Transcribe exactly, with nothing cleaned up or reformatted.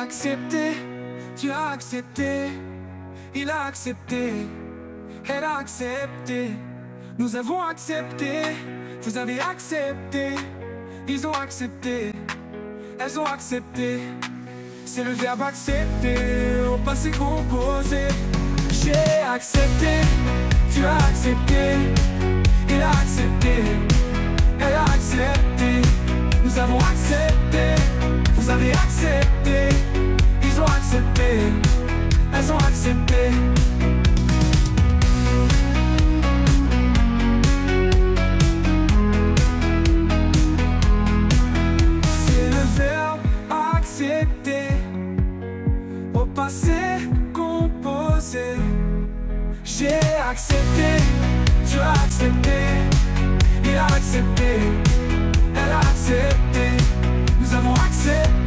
as accepté, tu as accepté, il a accepté, elle a accepté, nous avons accepté, vous avez accepté, ils ont accepté, elles ont accepté. C'est le verbe accepter au passé composé. J'ai accepté, tu as accepté, il a accepté, elle a accepté, nous avons accepté, vous avez accepté, ils ont accepté, elles ont accepté. C'est le verbe accepter au passé composé. J'ai accepté, tu as accepté, il a accepté, elle a accepté, nous avons accepté.